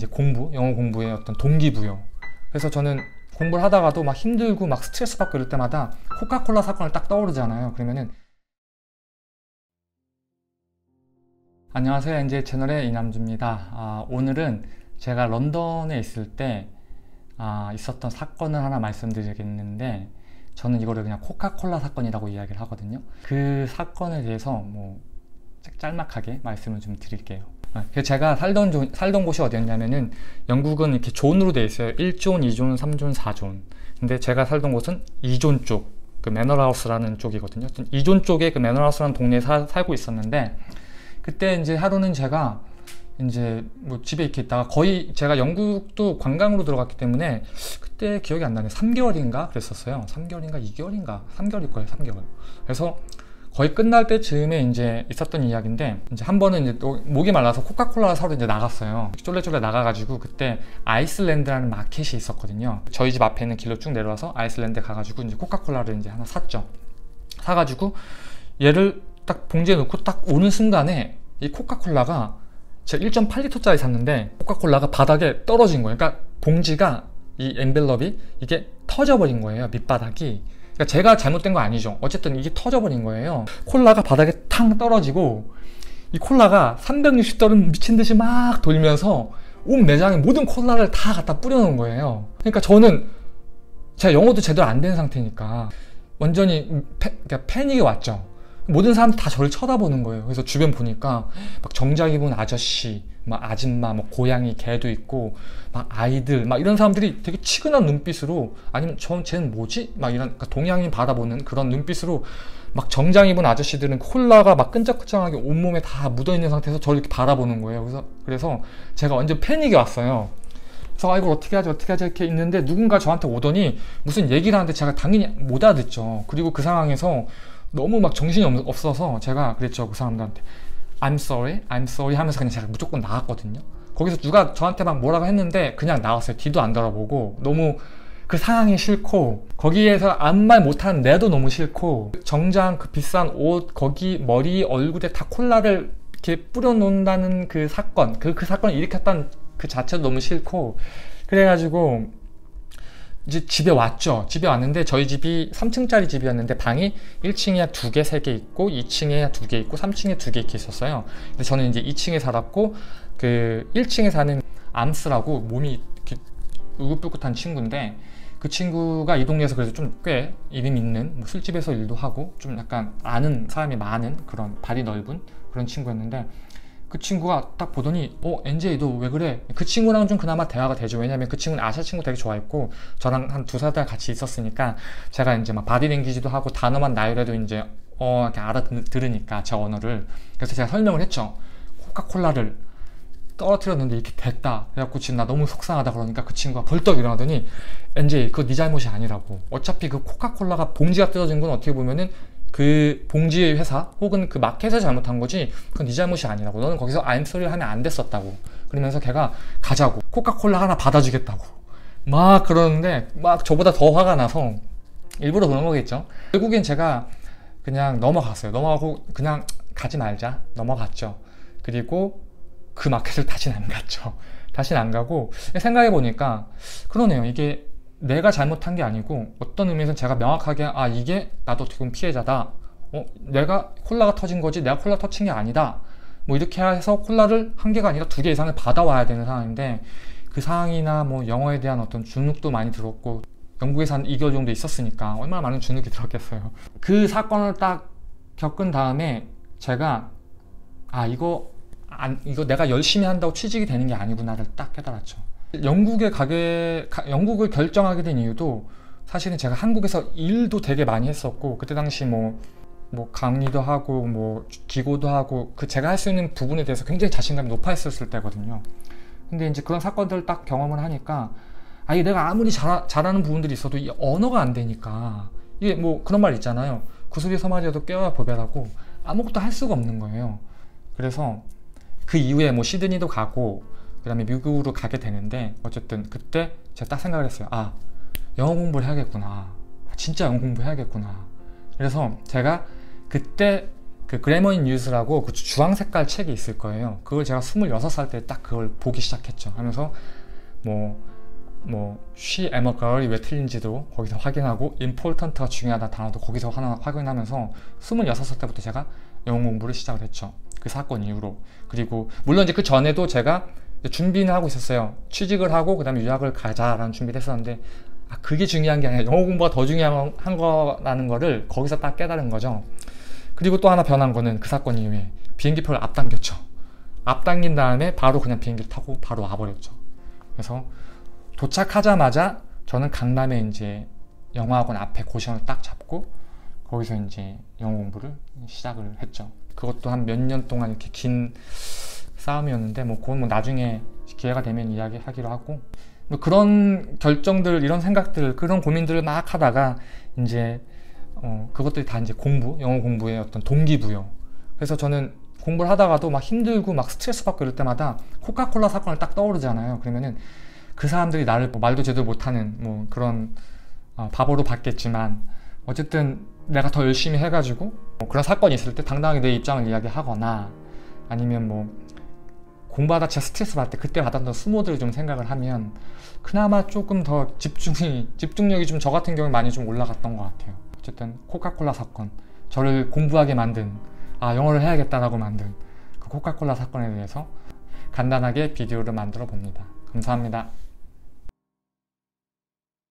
이제 공부, 영어 공부의 어떤 동기부여. 그래서 저는 공부를 하다가도 막 힘들고 막 스트레스 받고 이럴 때마다 코카콜라 사건을 딱 떠오르잖아요. 그러면은 안녕하세요, NJ 채널의 이남주입니다. 오늘은 제가 런던에 있을 때 있었던 사건을 하나 말씀드리겠는데, 저는 이거를 그냥 코카콜라 사건이라고 이야기를 하거든요. 그 사건에 대해서 뭐 짤막하게 말씀을 좀 드릴게요. 제가 살던 곳이 어디였냐면은, 영국은 이렇게 존으로 되어 있어요. 1존, 2존, 3존, 4존. 근데 제가 살던 곳은 2존 쪽, 그 매너하우스라는 쪽이거든요. 2존 쪽에 그 매너하우스라는 동네에 살고 있었는데, 그때 이제 하루는 제가 이제 뭐 집에 이렇게 있다가, 거의 제가 영국도 관광으로 들어갔기 때문에 그때 기억이 안 나네. 3개월인가 그랬었어요. 3개월인가 2개월인가 3개월일 거예요. 3개월. 그래서 거의 끝날 때쯤에 이제 있었던 이야기인데, 이제 한 번은 이제 또 목이 말라서 코카콜라 사러 이제 나갔어요. 쫄래쫄래 나가가지고, 그때 아이슬란드라는 마켓이 있었거든요. 저희 집 앞에 있는 길로 쭉 내려와서 아이슬란드에 가가지고 이제 코카콜라를 이제 하나 샀죠. 사가지고 얘를 딱 봉지에 넣고 딱 오는 순간에 이 코카콜라가, 제가 1.8리터짜리 샀는데 코카콜라가 바닥에 떨어진 거예요. 그러니까 봉지가, 이 엔벨럽이 이게 터져버린 거예요. 밑바닥이. 그러니까 제가 잘못된 거 아니죠. 어쨌든 이게 터져버린 거예요. 콜라가 바닥에 탕 떨어지고, 이 콜라가 360도는 미친 듯이 막 돌면서 온 매장에 모든 콜라를 다 갖다 뿌려놓은 거예요. 그러니까 저는, 제가 영어도 제대로 안 된 상태니까 완전히 그러니까 패닉이 왔죠. 모든 사람들 다 저를 쳐다보는 거예요. 그래서 주변 보니까 막 정장 입은 아저씨, 막 아줌마, 막 고양이, 개도 있고, 막 아이들, 막 이런 사람들이 되게 치근한 눈빛으로, 아니면 쟤는 뭐지? 막 이런, 그러니까 동양인 받아보는 그런 눈빛으로, 막 정장 입은 아저씨들은 콜라가 막 끈적끈적하게 온몸에 다 묻어있는 상태에서 저를 이렇게 바라보는 거예요. 그래서 제가 완전 패닉이 왔어요. 그래서 이걸 어떻게 하지 이렇게 있는데, 누군가 저한테 오더니 무슨 얘기를 하는데 제가 당연히 못 알아듣죠. 그리고 그 상황에서 너무 막 정신이 없어서 제가 그랬죠. 그 사람들한테 I'm sorry 하면서 그냥 제가 무조건 나갔거든요. 거기서 누가 저한테 막 뭐라고 했는데 그냥 나왔어요. 뒤도 안 돌아보고. 너무 그 상황이 싫고, 거기에서 아무 말 못하는 내도 너무 싫고, 정장, 그 비싼 옷, 거기 머리, 얼굴에 다 콜라를 이렇게 뿌려놓는다는 그 사건, 그 사건을 일으켰다는 그 자체도 너무 싫고. 그래가지고 이제 집에 왔죠. 집에 왔는데, 저희 집이 3층짜리 집이었는데 방이 1층에 2개, 3개 있고, 2층에 2개 있고, 3층에 2개 이렇게 있었어요. 근데 저는 이제 2층에 살았고, 그 1층에 사는 암스라고 몸이 이렇게 울긋불긋한 친구인데, 그 친구가 이 동네에서 그래서 좀 꽤 이름 있는, 뭐 술집에서 일도 하고 좀 약간 아는 사람이 많은, 그런 발이 넓은 그런 친구였는데, 그 친구가 딱 보더니 NJ 너 왜 그래? 그 친구랑은 좀 그나마 대화가 되죠. 왜냐면 그 친구는 아시아 친구 되게 좋아했고, 저랑 한 2~4달 같이 있었으니까 제가 이제 막 바디랭귀지도 하고 단어만 나열해도 이제 이렇게 알아들으니까 제 언어를. 그래서 제가 설명을 했죠. 코카콜라를 떨어뜨렸는데 이렇게 됐다. 그래갖고 지금 나 너무 속상하다. 그러니까 그 친구가 벌떡 일어나더니, NJ 그거 네 잘못이 아니라고. 어차피 그 코카콜라가 봉지가 뜯어진 건 어떻게 보면은 그 봉지의 회사 혹은 그 마켓에서 잘못한 거지, 그건 네 잘못이 아니라고. 너는 거기서 I'm sorry 하면 안 됐었다고. 그러면서 걔가 가자고, 코카콜라 하나 받아주겠다고 막 그러는데, 막 저보다 더 화가 나서 일부러 그런 거겠죠. 결국엔 제가 그냥 넘어갔어요. 넘어가고 그냥 가지 말자 넘어갔죠. 그리고 그 마켓을 다시는 안 갔죠. 다시는 안 가고, 생각해보니까 그러네요. 이게 내가 잘못한 게 아니고, 어떤 의미에서는 제가 명확하게 이게 나도 어떻게 보면 피해자다, 내가 콜라가 터진 거지 내가 콜라 터친 게 아니다, 뭐 이렇게 해서 콜라를 한 개가 아니라 2개 이상을 받아와야 되는 상황인데, 그 상황이나 뭐 영어에 대한 어떤 주눅도 많이 들었고, 영국에서 한 2개월 정도 있었으니까 얼마나 많은 주눅이 들었겠어요. 그 사건을 딱 겪은 다음에 제가 이거 내가 열심히 한다고 취직이 되는 게 아니구나를 딱 깨달았죠. 영국을 결정하게 된 이유도, 사실은 제가 한국에서 일도 되게 많이 했었고, 그때 당시 뭐 강의도 하고 뭐 기고도 하고, 그 제가 할 수 있는 부분에 대해서 굉장히 자신감이 높아 있었을 때거든요. 근데 이제 그런 사건들을 딱 경험을 하니까, 내가 아무리 잘하는 부분들이 있어도 이 언어가 안 되니까, 이게 뭐 그런 말 있잖아요. 구슬이 서말이어도 꿰어야 보배라고. 아무것도 할 수가 없는 거예요. 그래서 그 이후에 뭐 시드니도 가고, 그 다음에 미국으로 가게 되는데, 어쨌든 그때 제가 딱 생각을 했어요. 영어 공부를 해야겠구나. 진짜 영어 공부해야겠구나. 그래서 제가 그때 그 그래머인 뉴스라고 그 주황 색깔 책이 있을 거예요. 그걸 제가 26살 때 딱 그걸 보기 시작했죠. 하면서 She am a girl이 왜 틀린지도 거기서 확인하고 important가 중요하다 단어도 거기서 하나 확인하면서 26살 때부터 제가 영어 공부를 시작을 했죠. 그 사건 이후로. 그리고 물론 이제 그 전에도 제가 준비는 하고 있었어요. 취직을 하고 그 다음에 유학을 가자라는 준비를 했었는데, 아, 그게 중요한 게 아니라 영어 공부가 더 중요한 거라는 거를 거기서 딱 깨달은 거죠. 그리고 또 하나 변한 거는 그 사건 이후에 비행기표를 앞당겼죠. 앞당긴 다음에 바로 그냥 비행기를 타고 바로 와버렸죠. 그래서 도착하자마자 저는 강남에 이제 영어학원 앞에 고시원을 딱 잡고 거기서 이제 영어 공부를 시작을 했죠. 그것도 한 몇 년 동안 이렇게 긴 싸움이었는데, 뭐 그건 뭐 나중에 기회가 되면 이야기하기로 하고, 뭐 그런 결정들, 이런 생각들, 그런 고민들을 막 하다가 이제 그것들이 다 이제 영어 공부의 어떤 동기부여. 그래서 저는 공부를 하다가도 막 힘들고 막 스트레스 받고 이럴 때마다 코카콜라 사건을 딱 떠오르잖아요. 그러면은 그 사람들이 나를 뭐 말도 제대로 못하는 뭐 그런 바보로 봤겠지만, 어쨌든 내가 더 열심히 해가지고 뭐 그런 사건이 있을 때 당당하게 내 입장을 이야기하거나, 아니면 뭐 공부하다 진짜 스트레스 받을 때 그때 받았던 수모들을 좀 생각을 하면 그나마 조금 더 집중력이 좀 저 같은 경우에 많이 좀 올라갔던 것 같아요. 어쨌든 코카콜라 사건, 저를 공부하게 만든, 아 영어를 해야겠다라고 만든 그 코카콜라 사건에 대해서 간단하게 비디오를 만들어 봅니다. 감사합니다.